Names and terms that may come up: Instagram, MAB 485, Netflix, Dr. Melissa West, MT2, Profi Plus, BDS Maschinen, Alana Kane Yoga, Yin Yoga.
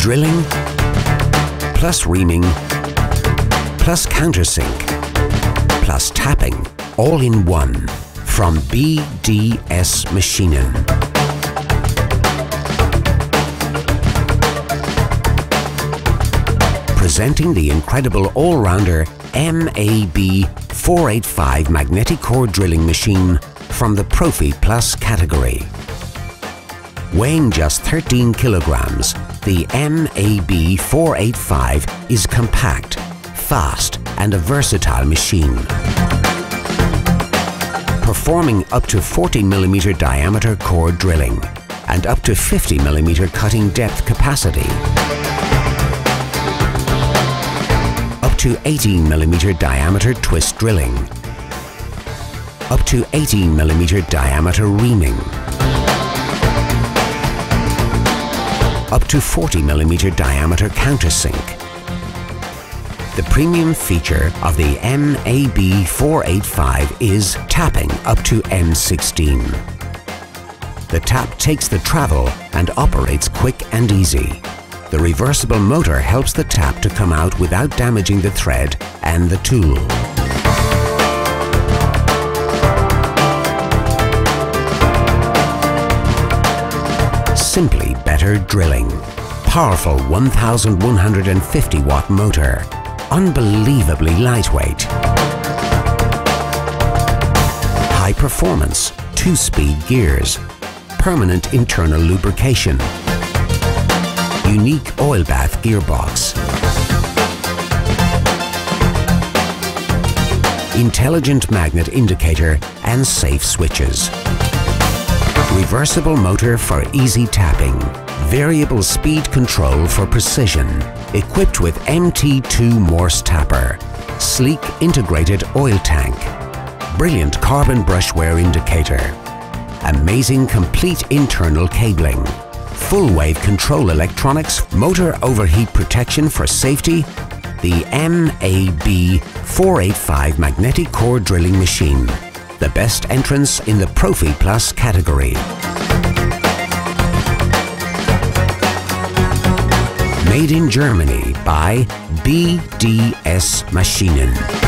drilling, plus reaming, plus countersink, plus tapping, all in one, from BDS Maschinen. Presenting the incredible all-rounder MAB 485 magnetic core drilling machine from the Profi Plus category. Weighing just 13 kilograms, the MAB 485 is compact, fast and a versatile machine. Performing up to 40 mm diameter core drilling and up to 50 mm cutting depth capacity. Up to 18 mm diameter twist drilling, up to 18 mm diameter reaming, up to 40 mm diameter countersink. The premium feature of the MAB 485 is tapping up to N16. The tap takes the travel and operates quick and easy. The reversible motor helps the tap to come out without damaging the thread and the tool. Simply better drilling. Powerful 1150 watt motor. Unbelievably lightweight. High performance, 2-speed gears. Permanent internal lubrication. Unique oil bath gearbox. Intelligent magnet indicator and safe switches. Reversible motor for easy tapping. Variable speed control for precision. Equipped with MT2 Morse tapper. Sleek integrated oil tank. Brilliant carbon brushware indicator. Amazing complete internal cabling. Full wave control electronics, motor overheat protection for safety. The MAB 485 magnetic core drilling machine. The best entrance in the Profi Plus category. Made in Germany by BDS Maschinen.